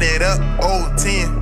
run it up, 010.